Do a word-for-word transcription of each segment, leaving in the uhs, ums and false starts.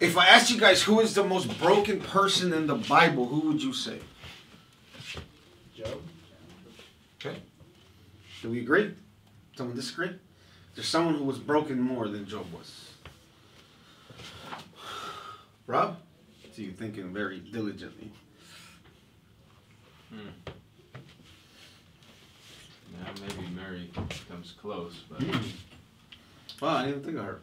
If I asked you guys who is the most broken person in the Bible, who would you say? Job. Okay. Do we agree? Someone disagree? There's someone who was broken more than Job was. Rob? So you're thinking very diligently. Hmm. Now maybe Mary comes close, but... Mm. Well, I didn't think of her.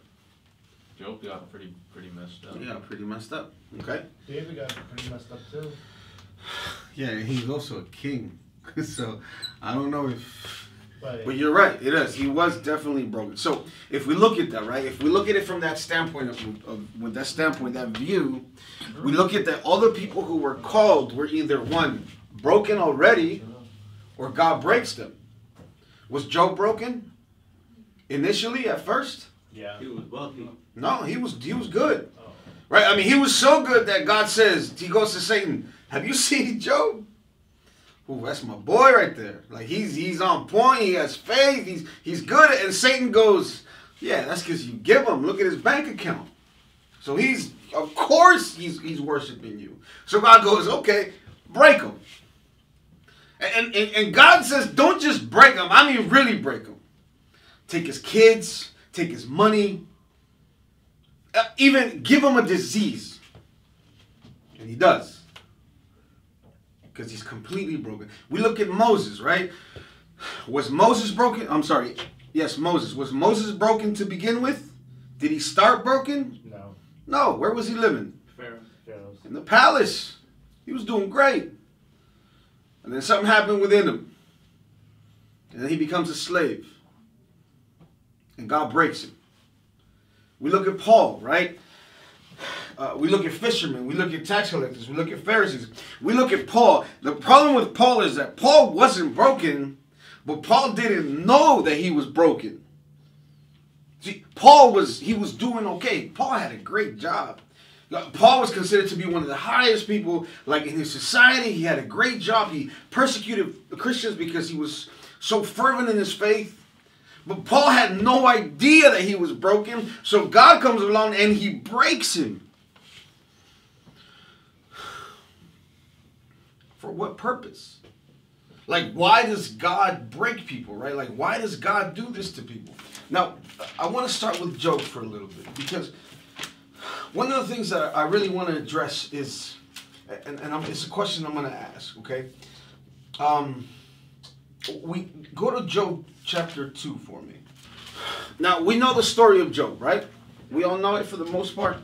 Job got pretty pretty messed up. Yeah, pretty messed up. Okay. David got pretty messed up too. Yeah, he's also a king, so I don't know if. But, but you're right. It is. He was definitely broken. So if we look at that, right? If we look at it from that standpoint of, of with that standpoint, that view, we look at that all the people who were called were either one broken already, or God breaks them. Was Job broken initially at first? Yeah. He was wealthy. No, he was he was good. Oh. Right? I mean, he was so good that God says, he goes to Satan, have you seen Job? Ooh, that's my boy right there. Like he's he's on point, he has faith, he's he's good at it. And Satan goes, yeah, that's because you give him. Look at his bank account. So he's of course he's he's worshiping you. So God goes, okay, break him. And and, and God says, don't just break him, I mean really break him. Take his kids, take his money. Uh, even give him a disease. And he does. Because he's completely broken. We look at Moses, right? Was Moses broken? I'm sorry. Yes, Moses. Was Moses broken to begin with? Did he start broken? No. No. Where was he living? Pharaoh. Pharaoh's. In the palace. He was doing great. And then something happened within him. And then he becomes a slave. And God breaks him. We look at Paul, right? Uh, we look at fishermen. We look at tax collectors. We look at Pharisees. We look at Paul. The problem with Paul is that Paul wasn't broken, but Paul didn't know that he was broken. See, Paul was, he was doing okay. Paul had a great job. Paul was considered to be one of the highest people, like in his society. He had a great job. He persecuted Christians because he was so fervent in his faith. But Paul had no idea that he was broken, so God comes along and he breaks him. For what purpose? Like, why does God break people, right? Like, why does God do this to people? Now, I want to start with Job for a little bit, because one of the things that I really want to address is, and, and I'm, it's a question I'm going to ask, okay? Um... We go to Job chapter two for me. Now, we know the story of Job, right? We all know it for the most part.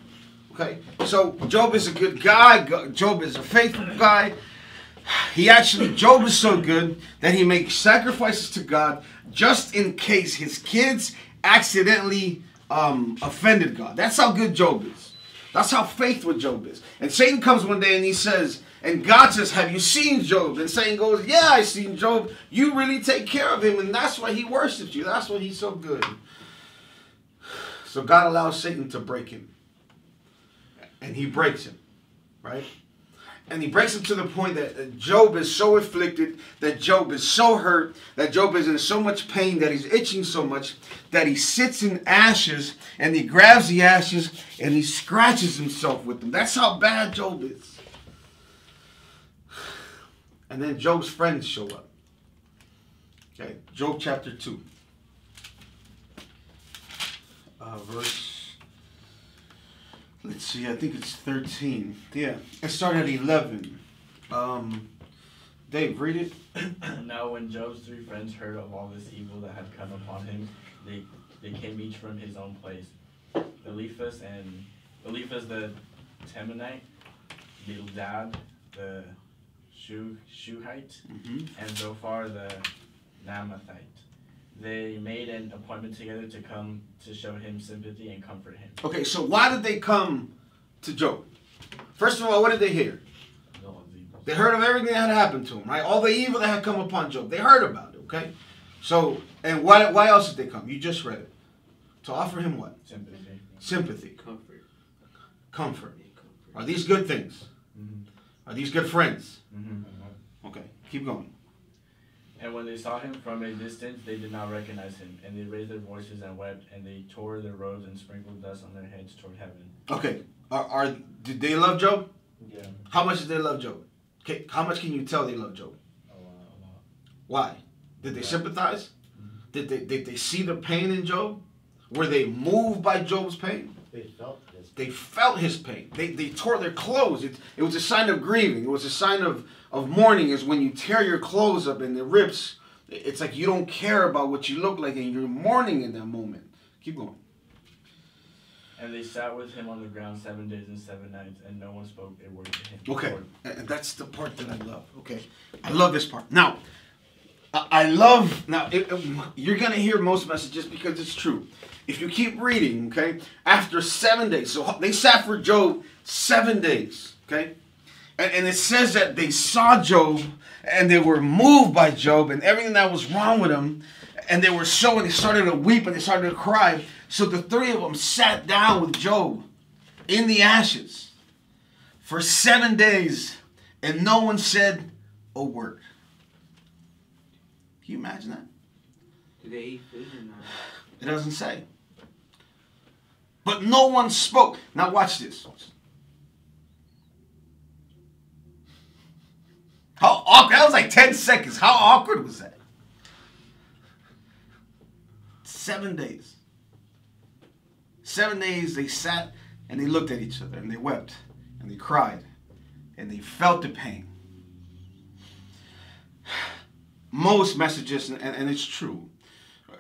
Okay, so Job is a good guy. Job is a faithful guy. He actually, Job is so good that he makes sacrifices to God just in case his kids accidentally um, offended God. That's how good Job is. That's how faithful Job is. And Satan comes one day and he says, and God says, have you seen Job? And Satan goes, yeah, I've seen Job. You really take care of him, and that's why he worships you. That's why he's so good. So God allows Satan to break him. And he breaks him, right? And he breaks him to the point that Job is so afflicted, that Job is so hurt, that Job is in so much pain, that he's itching so much, that he sits in ashes, and he grabs the ashes, and he scratches himself with them. That's how bad Job is. And then Job's friends show up. Okay, Job chapter two. Uh, verse, let's see, I think it's thirteen. Yeah, it started at eleven. Um, Dave, read it. Now when Job's three friends heard of all this evil that had come upon him, they, they came each from his own place. Eliphaz and Eliphaz the Temanite, Bildad the Shuhite, mm-hmm. and Zophar the Namathite. They made an appointment together to come to show him sympathy and comfort him. Okay, so why did they come to Job? First of all, what did they hear? They heard of everything that had happened to him, right? All the evil that had come upon Job. They heard about it, okay? So, and why, why else did they come? You just read it. To offer him what? Sympathy. Sympathy. Comfort. Comfort. Are these good things? Are these good friends? Mm-hmm. Okay, keep going. And when they saw him from a distance, they did not recognize him, and they raised their voices and wept, and they tore their robes and sprinkled dust on their heads toward heaven. Okay, are, are do they love Job? Yeah. How much do they love Job? Okay, how much can you tell they love Job? A lot, a lot. Why? Did they yeah. sympathize? Mm-hmm. Did they did they see the pain in Job? Were they moved by Job's pain? They felt his pain. They felt his pain. They they tore their clothes. It it was a sign of grieving. It was a sign of of mourning. Is when you tear your clothes up and the rips. It's like you don't care about what you look like and you're mourning in that moment. Keep going. And they sat with him on the ground seven days and seven nights, and no one spoke a word to him. Okay, and that's the part that I love. Okay, I love this part. Now, I love, now, it, it, you're going to hear most messages because it's true. If you keep reading, okay, after seven days, so they sat for Job seven days, okay? And, and it says that they saw Job, and they were moved by Job and everything that was wrong with him. And they were so, and they started to weep and they started to cry. So the three of them sat down with Job in the ashes for seven days and no one said a word. Can you imagine that? Did they eat food or not? It doesn't say. But no one spoke. Now watch this. How awkward. That was like ten seconds. How awkward was that? Seven days. Seven days they sat and they looked at each other and they wept and they cried and they felt the pain. Most messages, and, and it's true,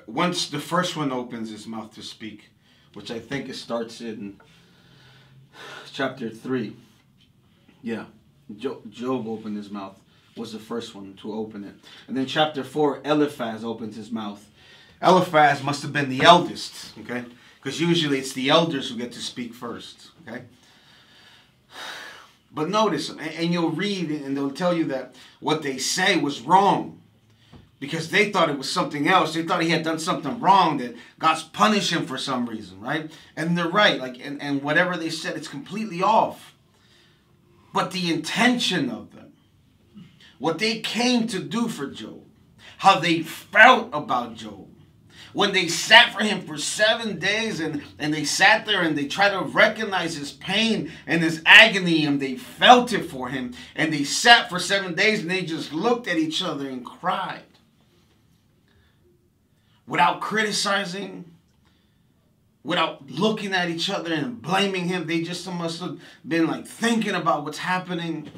once the first one opens his mouth to speak, which I think it starts in chapter three. Yeah, Job opened his mouth, was the first one to open it. And then chapter four, Eliphaz opens his mouth. Eliphaz must have been the eldest, okay? Because usually it's the elders who get to speak first, okay? But notice, and, and you'll read, and they'll tell you that what they say was wrong because they thought it was something else. They thought he had done something wrong, that God's punished him for some reason, right? And they're right, like, and, and whatever they said, it's completely off. But the intention of them, what they came to do for Job, how they felt about Job, when they sat for him for seven days and, and they sat there and they tried to recognize his pain and his agony and they felt it for him and they sat for seven days and they just looked at each other and cried without criticizing, without looking at each other and blaming him. They just must have been like thinking about what's happening.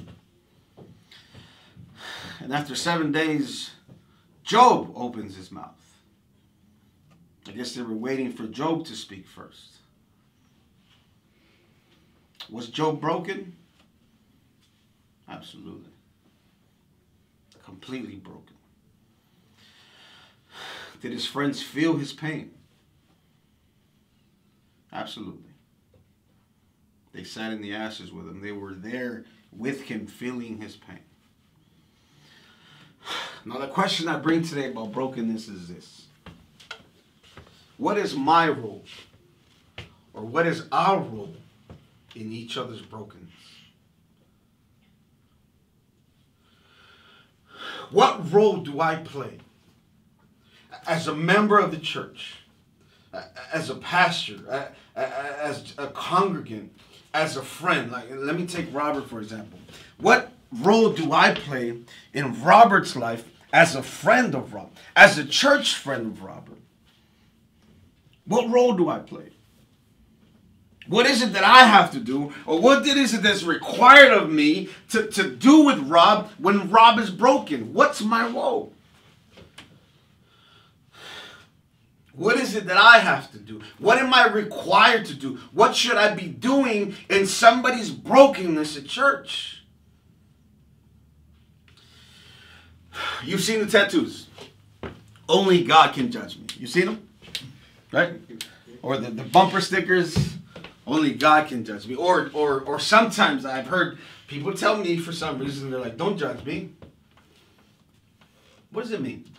And after seven days, Job opens his mouth. I guess they were waiting for Job to speak first. Was Job broken? Absolutely. Completely broken. Did his friends feel his pain? Absolutely. They sat in the ashes with him. They were there with him feeling his pain. Now the question I bring today about brokenness is this. What is my role, or what is our role in each other's brokenness? What role do I play as a member of the church, as a pastor, as a congregant, as a friend? Like, let me take Robert, for example. What role do I play in Robert's life as a friend of Robert, as a church friend of Robert? What role do I play? What is it that I have to do, or what is it that's required of me to, to do with Rob when Rob is broken? What's my role? What is it that I have to do? What am I required to do? What should I be doing in somebody's brokenness at church? You've seen the tattoos. Only God can judge me. You've seen them? Right? Or the, the bumper stickers, only God can judge me. Or, or, or sometimes I've heard people tell me for some reason, they're like, don't judge me. What does it mean?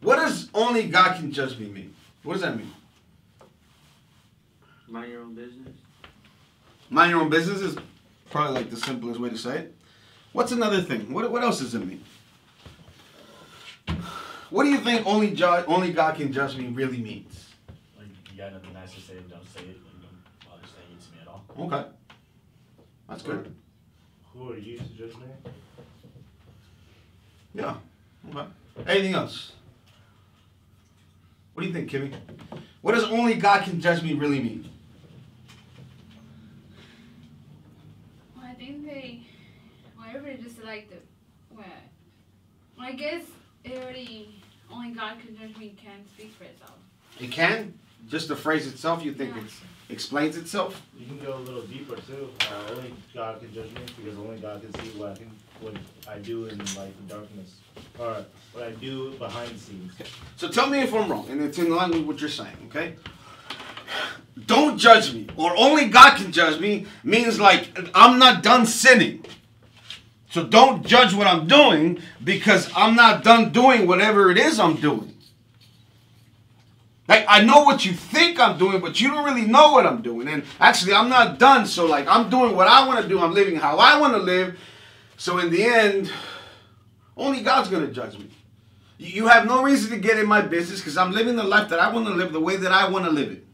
What does only God can judge me mean? What does that mean? Mind your own business. Mind your own business is probably like the simplest way to say it. What's another thing? What, what else does it mean? What do you think only, judge, only God can judge me really means? You got nothing nice to say, don't say it. Don't bother saying it to me at all. Okay. good. Who are you suggesting? Yeah. Okay. Anything else? What do you think, Kimmy? What does only God can judge me really mean? Well, I think they, whatever it is, like the, well, I guess it already, only God can judge me can speak for itself. It can? Just the phrase itself, you think yeah. it explains itself? You can go a little deeper too. Uh, only God can judge me because only God can see what I can, what I do in like the darkness, or what I do behind the scenes. Okay. So tell me if I'm wrong, and it's in line with what you're saying. Okay. Don't judge me, or only God can judge me means like I'm not done sinning. So don't judge what I'm doing because I'm not done doing whatever it is I'm doing. Like, I know what you think I'm doing, but you don't really know what I'm doing. And actually, I'm not done. So, like, I'm doing what I want to do. I'm living how I want to live. So, in the end, only God's going to judge me. You have no reason to get in my business because I'm living the life that I want to live the way that I want to live it.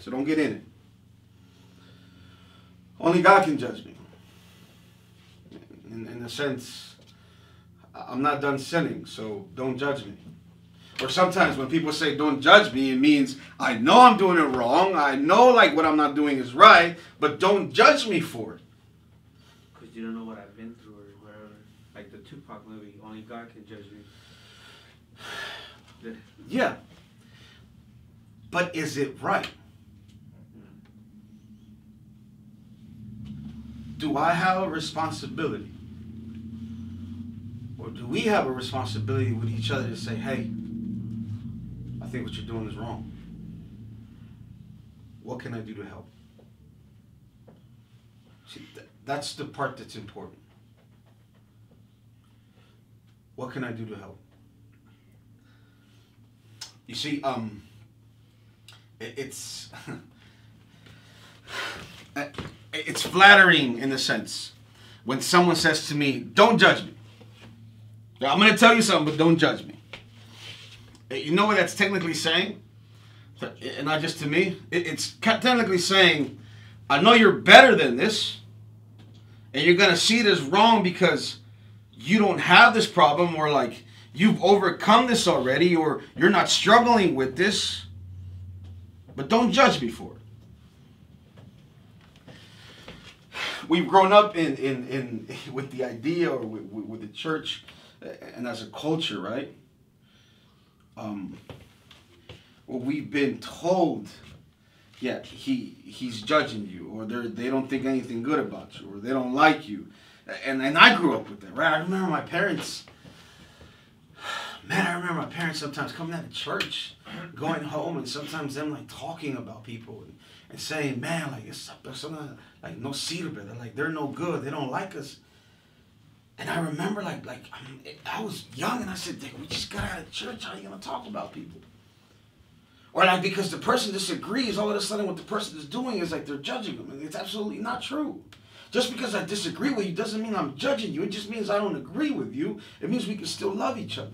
So, don't get in it. Only God can judge me. In, in a sense, I'm not done sinning, so don't judge me. Or sometimes when people say, don't judge me, it means I know I'm doing it wrong. I know like what I'm not doing is right, but don't judge me for it. Because you don't know what I've been through or whatever. Like the Tupac movie, only God can judge me. Yeah. But is it right? Do I have a responsibility? Or do we have a responsibility with each other to say, hey, I think what you're doing is wrong. What can I do to help? See, th that's the part that's important. What can I do to help? You see, um, it, it's it's flattering in a sense when someone says to me, "Don't judge me." Now, I'm going to tell you something, but don't judge me. You know what that's technically saying? And not just to me. It's technically saying, I know you're better than this. And you're going to see this wrong because you don't have this problem. Or like, you've overcome this already. Or you're not struggling with this. But don't judge me for it. We've grown up in, in, in, with the idea or with, with the church. And as a culture, right? Um, well, we've been told, yeah, he he's judging you, or they they don't think anything good about you, or they don't like you, and and I grew up with that, right? I remember my parents, man, I remember my parents sometimes coming out of church, going home, and sometimes them like talking about people and, and saying, man, like it's something like no see brother, they're like they're no good, they don't like us. And I remember, like, like I, mean, it, I was young, and I said, "Dick, we just got out of church. How are you gonna talk about people?" Or like, because the person disagrees, all of a sudden, what the person is doing is like they're judging them, and it's absolutely not true. Just because I disagree with you doesn't mean I'm judging you. It just means I don't agree with you. It means we can still love each other.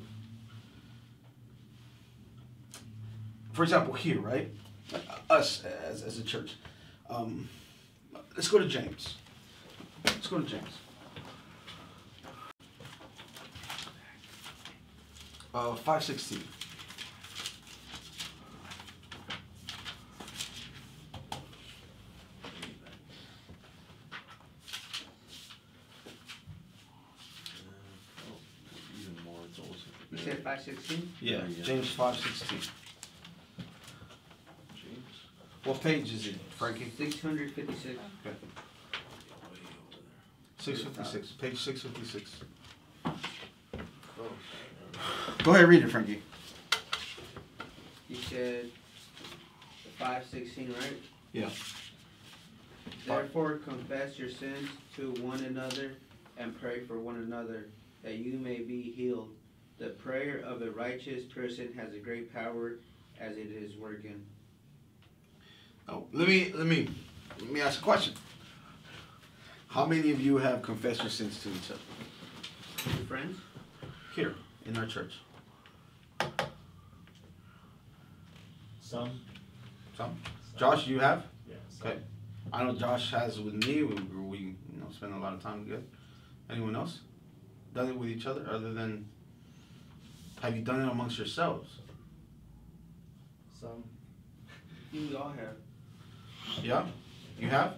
For example, here, right? Us as as a church. Um, let's go to James. Let's go to James. Uh, five sixteen. You said five sixteen? Yeah, yeah. James five sixteen. James? What page is it, Frankie? six fifty-six. Okay. six fifty-six, page six fifty-six. Go ahead, read it, Frankie. You said five sixteen, right? Yeah. Therefore, confess your sins to one another and pray for one another, that you may be healed. The prayer of a righteous person has a great power as it is working. Oh, let me let me let me ask a question. How many of you have confessed your sins to each other? Your friends? Here in our church. Some. Some? Some. Josh, you have? Yeah, some. Okay. I know Josh has with me. We, we you know spend a lot of time together. Anyone else done it with each other other than? Have you done it amongst yourselves? Some. You all have. Yeah. You have.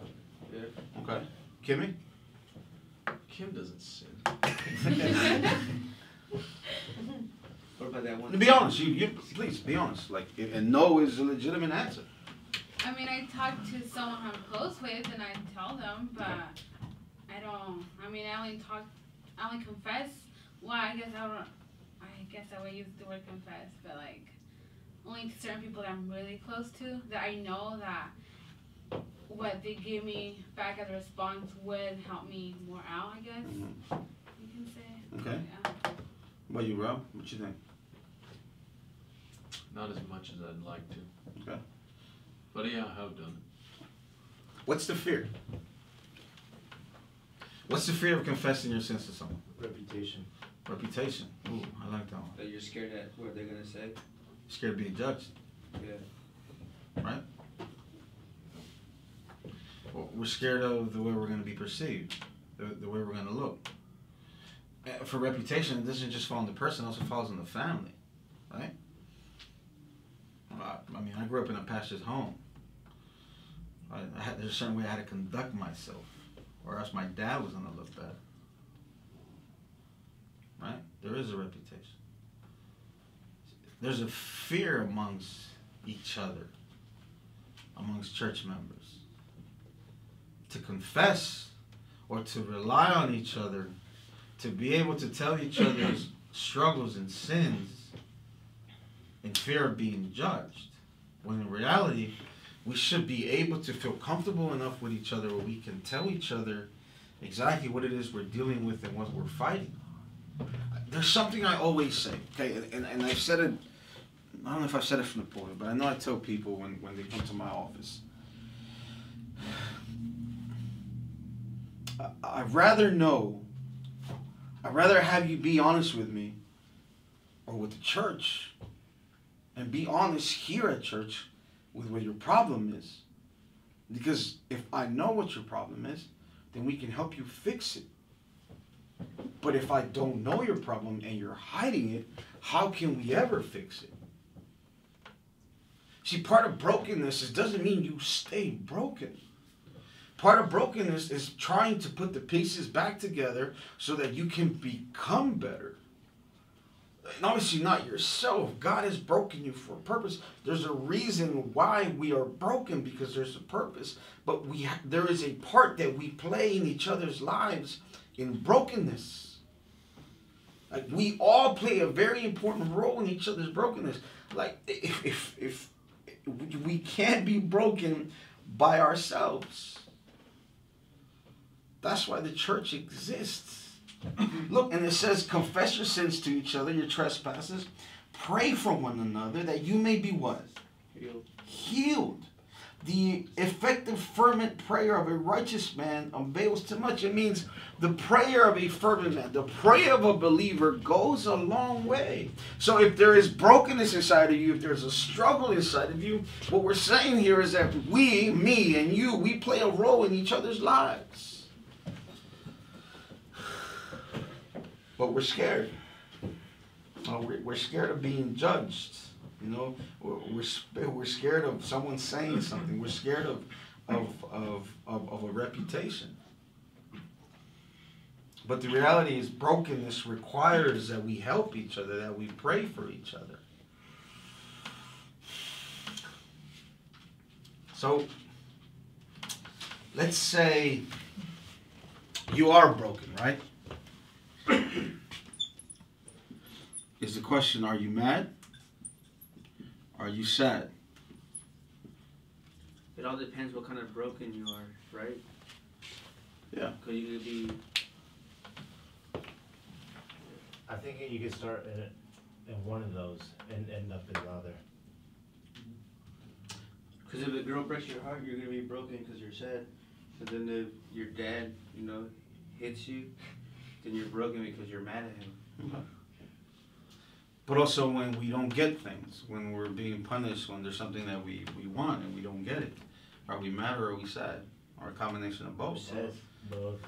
Yeah. Okay. Kimmy. Kim doesn't sin. What about that one? Be honest. You, you please be honest. Like, and no is a legitimate answer. I mean, I talk to someone I'm close with, and I tell them, but okay. I don't. I mean, I only talk. I only confess. Well, I guess I don't. I guess I would use the word confess, but like only to certain people that I'm really close to, that I know that what they give me back as a response would help me more out. I guess mm-hmm. you can say. Okay. Yeah. What about you, Rob? What you think? Not as much as I'd like to. Okay. But yeah, I have done it. What's the fear? What's the fear of confessing your sins to someone? Reputation. Reputation. Ooh, I like that one. That you're scared at what they're gonna say? Scared of being judged. Yeah. Right? Well, we're scared of the way we're gonna be perceived, the, the way we're gonna look. And for reputation, it doesn't just fall on the person, it also falls on the family, right? I, I mean, I grew up in a pastor's home. I, I had, there's a certain way I had to conduct myself, or else my dad was gonna look bad. Right? There is a reputation. There's a fear amongst each other, amongst church members, to confess or to rely on each other, to be able to tell each other's struggles and sins in fear of being judged, when in reality, we should be able to feel comfortable enough with each other where we can tell each other exactly what it is we're dealing with and what we're fighting. There's something I always say, okay, and, and, and I've said it, I don't know if I've said it from the pulpit, but I know I tell people when, when they come to my office. I, I'd rather know, I'd rather have you be honest with me or with the church, and be honest here at church with what your problem is. Because if I know what your problem is, then we can help you fix it. But if I don't know your problem and you're hiding it, how can we ever fix it? See, part of brokenness is doesn't mean you stay broken. Part of brokenness is trying to put the pieces back together so that you can become better. And obviously not yourself. God has broken you for a purpose. There's a reason why we are broken, because there's a purpose. But we ha there is a part that we play in each other's lives in brokenness. Like, we all play a very important role in each other's brokenness. Like, if, if, if, if we can't be broken by ourselves. That's why the church exists. Look, and it says, confess your sins to each other, your trespasses. Pray for one another that you may be what? Healed. Healed. The effective fervent prayer of a righteous man avails too much. It means the prayer of a fervent man, the prayer of a believer goes a long way. So if there is brokenness inside of you, if there's a struggle inside of you, what we're saying here is that we, me and you, we play a role in each other's lives. But we're scared. Uh, we're, we're scared of being judged. You know, we're, we're, we're scared of someone saying something. We're scared of, of, of, of, of a reputation. But the reality is brokenness requires that we help each other, that we pray for each other. So, let's say you are broken, right? Is the question, are you mad? Are you sad? It all depends what kind of broken you are, right? Yeah. Because you could be... I think you could start in, in one of those and end up in the other. Because if a girl breaks your heart, you're going to be broken because you're sad. But then if your dad, you know, hits you, then you're broken because you're mad at him. Mm-hmm. But also when we don't get things, when we're being punished, when there's something that we, we want and we don't get it, are we mad or are we sad? or a combination of both. Both. both.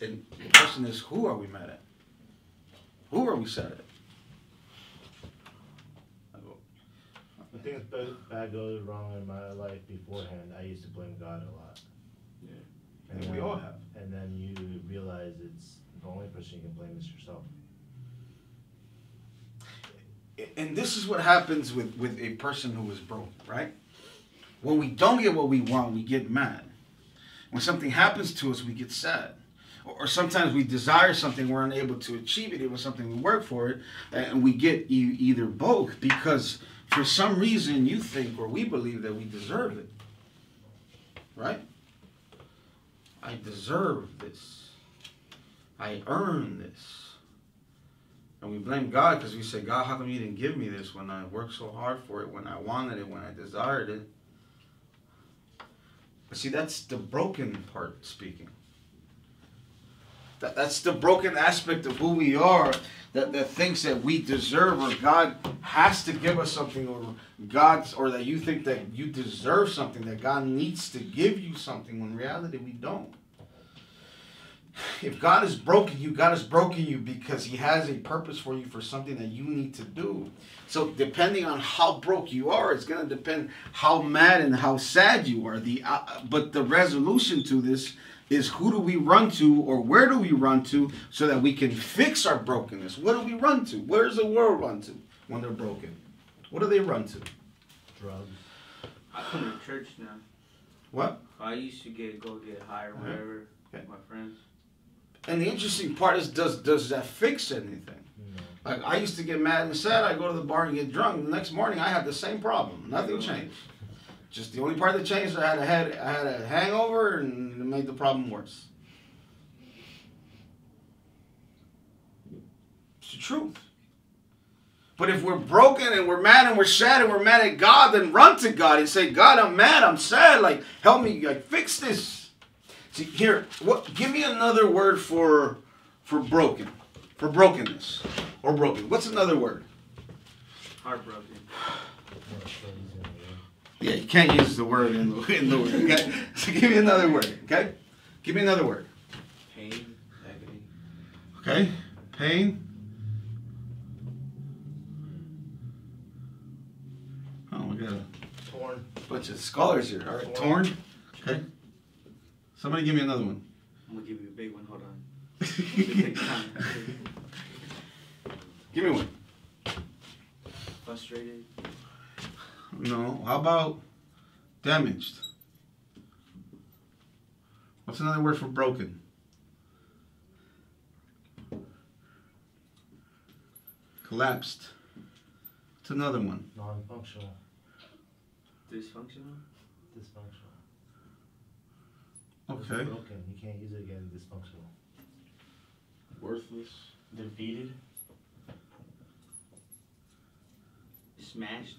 And the question is, who are we mad at? Who are we sad at? I think it's bad goes wrong in my life beforehand. I used to blame God a lot. Yeah. And I think we all have. And then you realize it's the only person you can blame is yourself. And this is what happens with, with a person who is broke, right? When we don't get what we want, we get mad. When something happens to us, we get sad. Or sometimes we desire something, we're unable to achieve it. It was something we work for it, and we get e either both because for some reason you think or we believe that we deserve it, right? I deserve this. I earn this. And we blame God because we say, God, how come you didn't give me this when I worked so hard for it, when I wanted it, when I desired it? But see, that's the broken part speaking. That, that's the broken aspect of who we are that, that thinks that we deserve or God has to give us something or God's, or that you think that you deserve something, that God needs to give you something when in reality we don't. If God has broken you, God has broken you because he has a purpose for you for something that you need to do. So depending on how broke you are, it's going to depend how mad and how sad you are. The, uh, but the resolution to this is who do we run to or where do we run to so that we can fix our brokenness? What do we run to? Where does the world run to when they're broken? What do they run to? Drugs. I come to church now. What? I used to get go get high or whatever okay. with my friends. And the interesting part is, does does that fix anything? No. Like I used to get mad and sad. I go to the bar and get drunk. The next morning, I had the same problem. Nothing changed. Just the only part that changed, I had a head, I had a hangover, and it made the problem worse. It's the truth. But if we're broken and we're mad and we're sad and we're mad at God, then run to God and say, God, I'm mad. I'm sad. Like help me. Like fix this. Here, what? Give me another word for for broken, for brokenness, or broken. What's another word? Heartbroken. Yeah, you can't use the word in the, in the word. Okay, so give me another word. Okay, give me another word. Pain, agony. Okay, pain. Oh, we got a torn bunch of scholars here. All right, torn. torn. Okay. Somebody give me another one. I'm going to give you a big one. Hold on. Give me one. Frustrated. No. How about damaged? What's another word for broken? Collapsed. What's another one? Non-functional. Dysfunctional? Dysfunctional. Okay. Broken. You can't use it again. Dysfunctional. Worthless. Defeated. Smashed.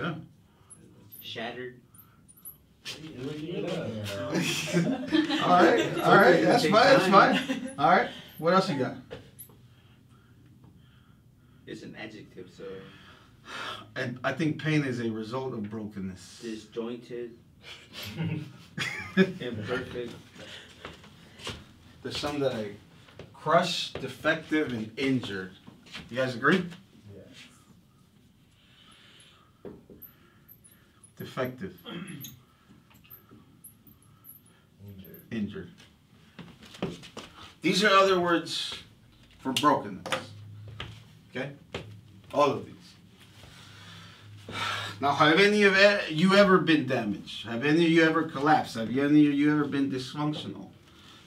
Yeah. Shattered. all right. All right. That's fine. That's fine. All right. What else you got? It's an adjective, so. And I think pain is a result of brokenness. Disjointed. Imperfect. There's some that I crushed, defective, and injured. You guys agree? Yeah. Defective. Injured. Injured. These are other words for brokenness. Okay? All of these. Now, have any of you ever been damaged? Have any of you ever collapsed? Have any of you ever been dysfunctional?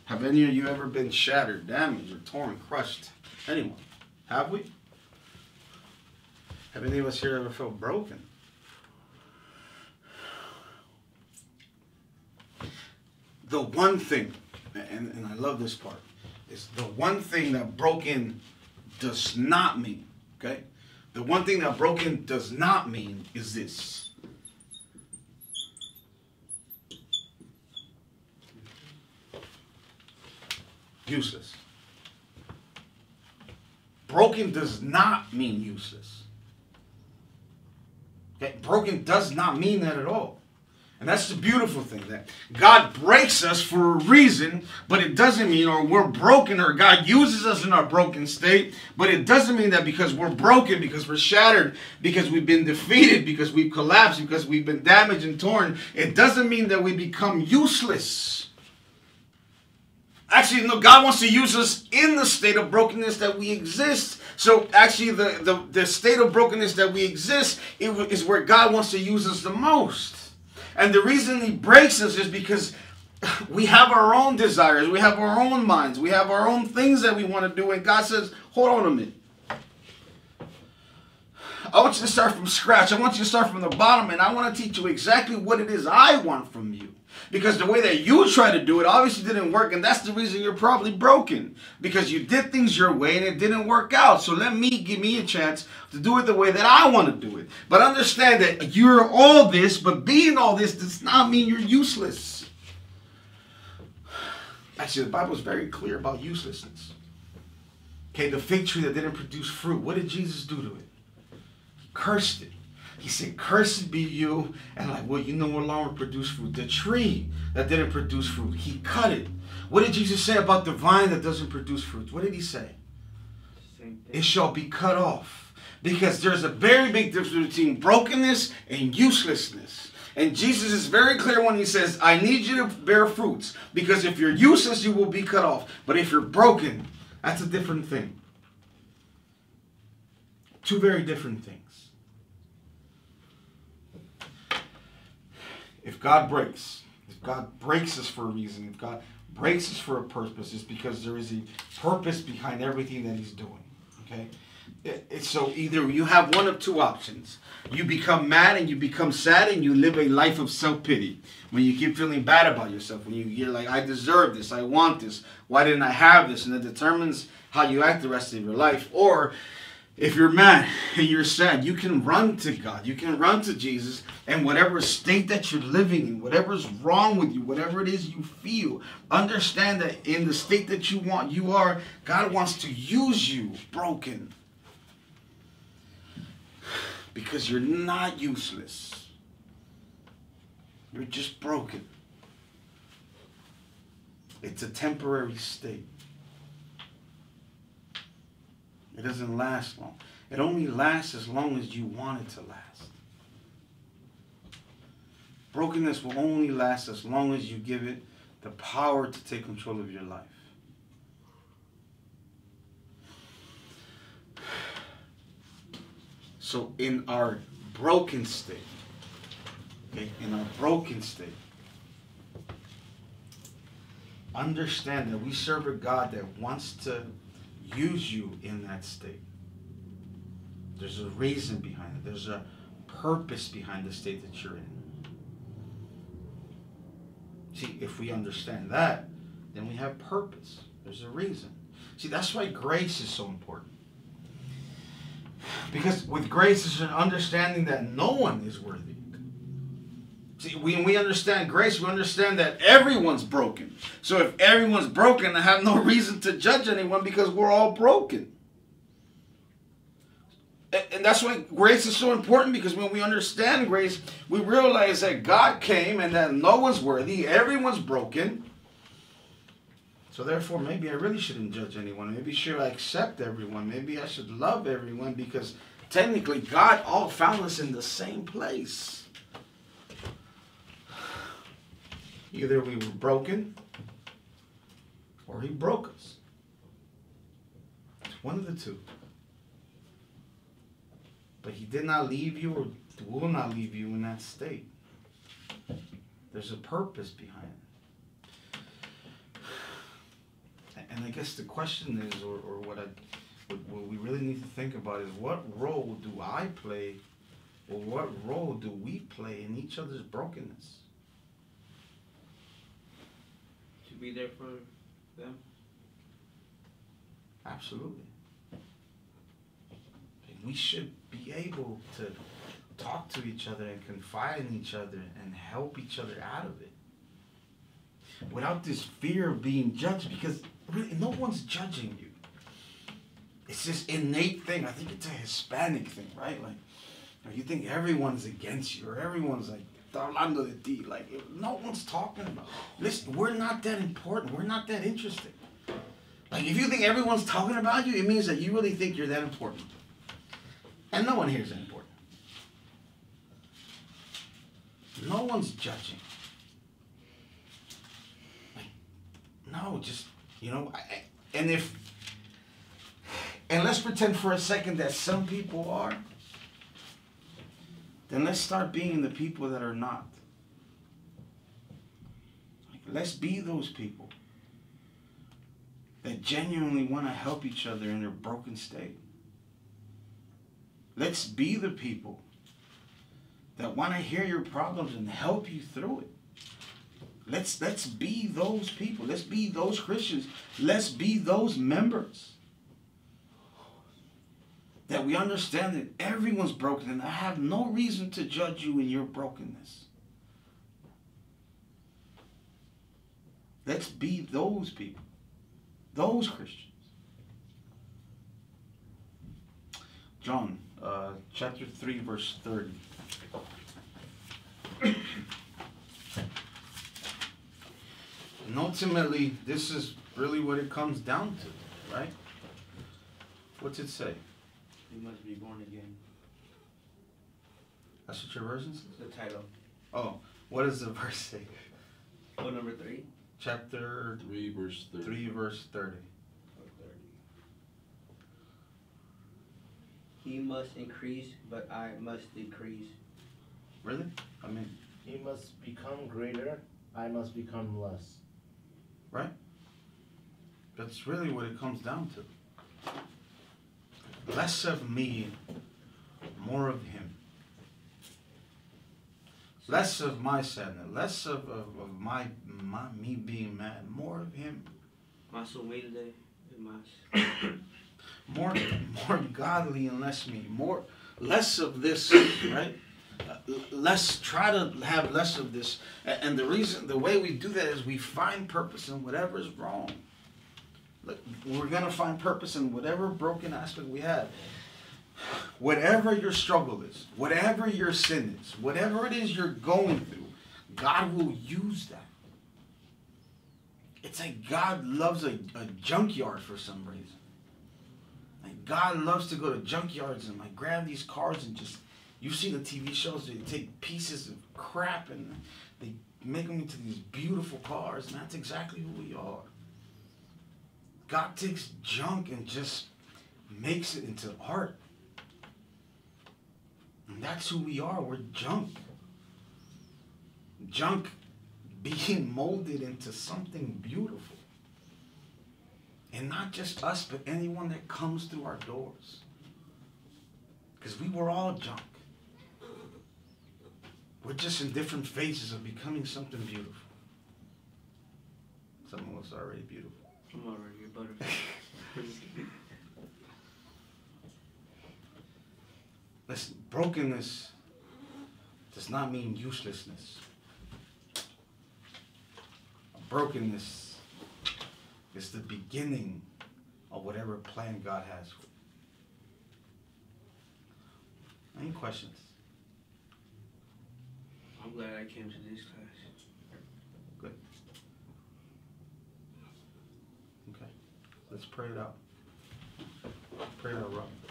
Have any of you ever been shattered, damaged, or torn, crushed? Anyone? Have we? Have any of us here ever felt broken? The one thing, and, and I love this part, is the one thing that broken does not mean, okay? The one thing that broken does not mean is this. Useless. Broken does not mean useless. Okay? Broken does not mean that at all. And that's the beautiful thing, that God breaks us for a reason, but it doesn't mean, or we're broken, or God uses us in our broken state, but it doesn't mean that because we're broken, because we're shattered, because we've been defeated, because we've collapsed, because we've been damaged and torn, it doesn't mean that we become useless. Actually, no, God wants to use us in the state of brokenness that we exist. So actually, the, the, the state of brokenness that we exist it is where God wants to use us the most. And the reason he breaks us is because we have our own desires. We have our own minds. We have our own things that we want to do. And God says, hold on a minute. I want you to start from scratch. I want you to start from the bottom. And I want to teach you exactly what it is I want from you. Because the way that you try to do it obviously didn't work. And that's the reason you're probably broken. Because you did things your way and it didn't work out. So let me give me a chance to do it the way that I want to do it. But understand that you're all this, but being all this does not mean you're useless. Actually, the Bible is very clear about uselessness. Okay, the fig tree that didn't produce fruit, what did Jesus do to it? He cursed it. He said, cursed be you, and like, well, you no longer produce fruit. The tree that didn't produce fruit, he cut it. What did Jesus say about the vine that doesn't produce fruit? What did he say? It shall be cut off. Because there's a very big difference between brokenness and uselessness. And Jesus is very clear when he says, I need you to bear fruits. Because if you're useless, you will be cut off. But if you're broken, that's a different thing. Two very different things. If God breaks, if God breaks us for a reason, if God breaks us for a purpose, it's because there is a purpose behind everything that he's doing, okay? It, it, so either you have one of two options. You become mad and you become sad and you live a life of self-pity. When you keep feeling bad about yourself, when you, you're like, I deserve this, I want this, why didn't I have this? And it determines how you act the rest of your life. Or if you're mad and you're sad, you can run to God. You can run to Jesus, and whatever state that you're living in, whatever's wrong with you, whatever it is you feel, understand that in the state that you want, you are, God wants to use you broken. Because you're not useless. You're just broken. It's a temporary state. It doesn't last long. It only lasts as long as you want it to last. Brokenness will only last as long as you give it the power to take control of your life. So in our broken state, okay, in our broken state, understand that we serve a God that wants to use you in that state. There's a reason behind it. There's a purpose behind the state that you're in. See, if we understand that, then we have purpose. There's a reason. See, that's why grace is so important. Because with grace, there's an understanding that no one is worthy. See, when we understand grace, we understand that everyone's broken. So if everyone's broken, I have no reason to judge anyone because we're all broken. And that's why grace is so important, because when we understand grace, we realize that God came and that no one's worthy, everyone's broken. So therefore, maybe I really shouldn't judge anyone. Maybe I should accept everyone. Maybe I should love everyone, because technically God all found us in the same place. Either we were broken or he broke us. It's one of the two. But he did not leave you, or will not leave you in that state. There's a purpose behind it. And I guess the question is, or, or what, I, what we really need to think about is, what role do I play, or what role do we play in each other's brokenness? Be there for them? Absolutely. And we should be able to talk to each other and confide in each other and help each other out of it. Without this fear of being judged, because really no one's judging you. It's this innate thing. I think it's a Hispanic thing, right? Like, you think everyone's against you, or everyone's like, está hablando de ti. Like, no one's talking about it. Listen, we're not that important. We're not that interesting. Like, if you think everyone's talking about you, it means that you really think you're that important. And no one here is that important. No one's judging. Like, no, just, you know, I, and if, and let's pretend for a second that some people are, then let's start being the people that are not. Like, let's be those people that genuinely want to help each other in their broken state. Let's be the people that want to hear your problems and help you through it. Let's, let's be those people. Let's be those Christians. Let's be those members. That we understand that everyone's broken and I have no reason to judge you in your brokenness. Let's be those people, those Christians. John uh, chapter three, verse thirty. And ultimately, this is really what it comes down to, right? What's it say? You must be born again. That's what your version says? The title. Oh, what does the verse say? Oh, number three? Chapter three, verse thirty. Three, verse thirty. He must increase, but I must decrease. Really? I mean, he must become greater, I must become less. Right? That's really what it comes down to. Less of me, more of him. Less of my sadness, less of, of, of my, my me being mad, more of him. Más humilde y más. More, more godly and less me. More, less of this, right? Less, try to have less of this. And the reason, the way we do that is we find purpose in whatever is wrong. We're going to find purpose in whatever broken aspect we have. Whatever your struggle is, whatever your sin is, whatever it is you're going through, God will use that. It's like God loves a, a junkyard for some reason. Like God loves to go to junkyards and like grab these cars and just, you've seen the T V shows, they take pieces of crap and they make them into these beautiful cars, and that's exactly who we are. God takes junk and just makes it into art. And that's who we are. We're junk. Junk being molded into something beautiful. And not just us, but anyone that comes through our doors. Because we were all junk. We're just in different phases of becoming something beautiful. Some of us are already beautiful. I'm already a butterfly. Listen, brokenness does not mean uselessness. Brokenness is the beginning of whatever plan God has for you. Any questions? I'm glad I came to this class. Let's pray it out. Pray it out, Rob.